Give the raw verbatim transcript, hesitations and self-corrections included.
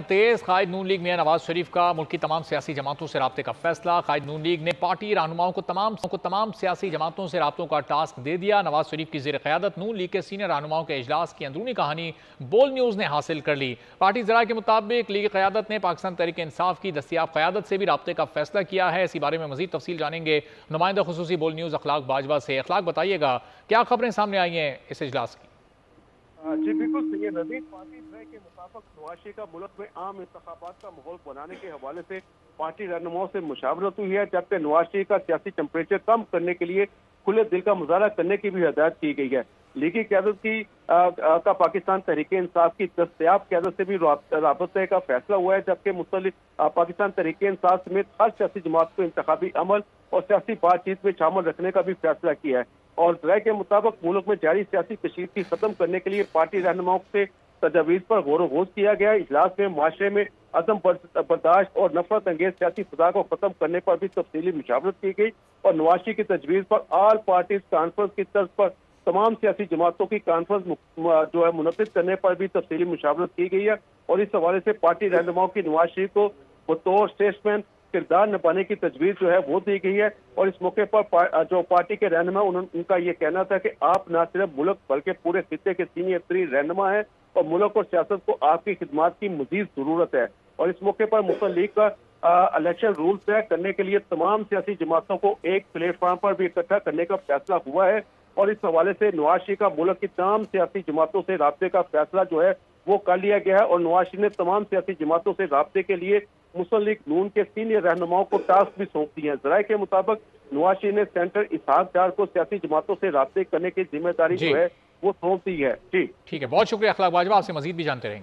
तेज कायद नून league में नवाज शरीफ का मुल्क की तमाम सियासी जमातों से राब्ते का फैसला। कायद नून लीग ने पार्टी रहनुमाओं को तमाम को तमाम सियासी जमातों से राब्तों का टास्क दे दिया। नवाज शरीफ की ज़ेर क़यादत नून लीग के सीनियर रहनुमाओं के इजलास की अंदरूनी कहानी बोल न्यूज़ ने हासिल कर ली। पार्टी ज़राए के मुताबिक लीग क़यादत ने पाकिस्तान तहरीक-ए-इंसाफ की दस्तियाब क़यादत से भी राब्ते का फैसला किया है। इसी बारे में मज़ीद तफसील जानेंगे नुमाइंदा ख़ुसूसी बोल न्यूज़ अखलाक बाजवा से। अखलाक, बताइएगा क्या खबरें सामने आई हैं इस इजलास की? जी बिल्कुल सैयद नजीर, पार्टी ज़राए के मुताबिक नवाज शरीफ का मुल्क में आम इंतखाबात का माहौल बनाने के हवाले से पार्टी रहनुमाओं से मुशावरत हुई है, जबकि नवाज शरीफ का सियासी टेम्परेचर कम करने के लिए खुले दिल का मुजाहरा करने की भी हिदायत की गई है। लीगी क़यादत की आ, आ, का पाकिस्तान तहरीक इंसाफ की दस्तियाब क़यादत से भी रबते का फैसला हुआ है, जबकि मुस्तलिफ पाकिस्तान तहरीक इंसाफ समेत हर सियासी जमात को इंतखाबी अमल और सियासी बातचीत में शामिल रखने का भी फैसला किया है। और ज़राए के मुताबिक मुल्क में जारी सियासी कशीदगी खत्म करने के लिए पार्टी रहनुमाओं से तजावीज पर गौर वोज किया गया। इजलास में माशरे में अदम बर्दाश्त और नफरत अंगेज सियासी फजा को खत्म करने पर भी तफसीली मुशावरत की गई और नवाज शरीफ की तजवीज पर आल पार्टीज कॉन्फ्रेंस की तर्ज पर तमाम सियासी जमातों की कॉन्फ्रेंस जो है मुनद करने पर भी तफसीली मुशावरत की गई है। और इस हवाले से पार्टी रहनुमाओं की नवाज शरीफ को बतौर स्टेट्समैन किरदार निभाने की तजवीज जो है वो दी गई है। और इस मौके पर पा, जो पार्टी के रहनुमा उनका ये कहना था कि आप न सिर्फ मुल्क बल्कि पूरे खिते के सीनियर तरीन रहनुमा हैं और मुल्क और सियासत को आपकी खिदमत की मजीद जरूरत है। और इस मौके पर मुस्लिम लीग का इलेक्शन रूल तय करने के लिए तमाम सियासी जमातों को एक प्लेटफॉर्म पर भी इकट्ठा करने का फैसला हुआ है। और इस हवाले से नवाज शरीफ का मुल्क की तमाम सियासी जमातों से राब्ते का फैसला जो है वो कर लिया गया है। और नवाज शरीफ ने तमाम सियासी जमातों से राब्ते के लिए मुस्लिम लीग नून के सीनियर रहनुमाओं को टास्क भी सौंप दिए हैं। ज़राए के मुताबिक नवाज शरीफ ने सेंटर इसहाक डार को सियासी जमातों से राब्ते करने की जिम्मेदारी जो है वो सौंप दी है। जी ठीक है, बहुत शुक्रिया अखलाक बाजवा, आपसे मजीद भी जानते रहेंगे।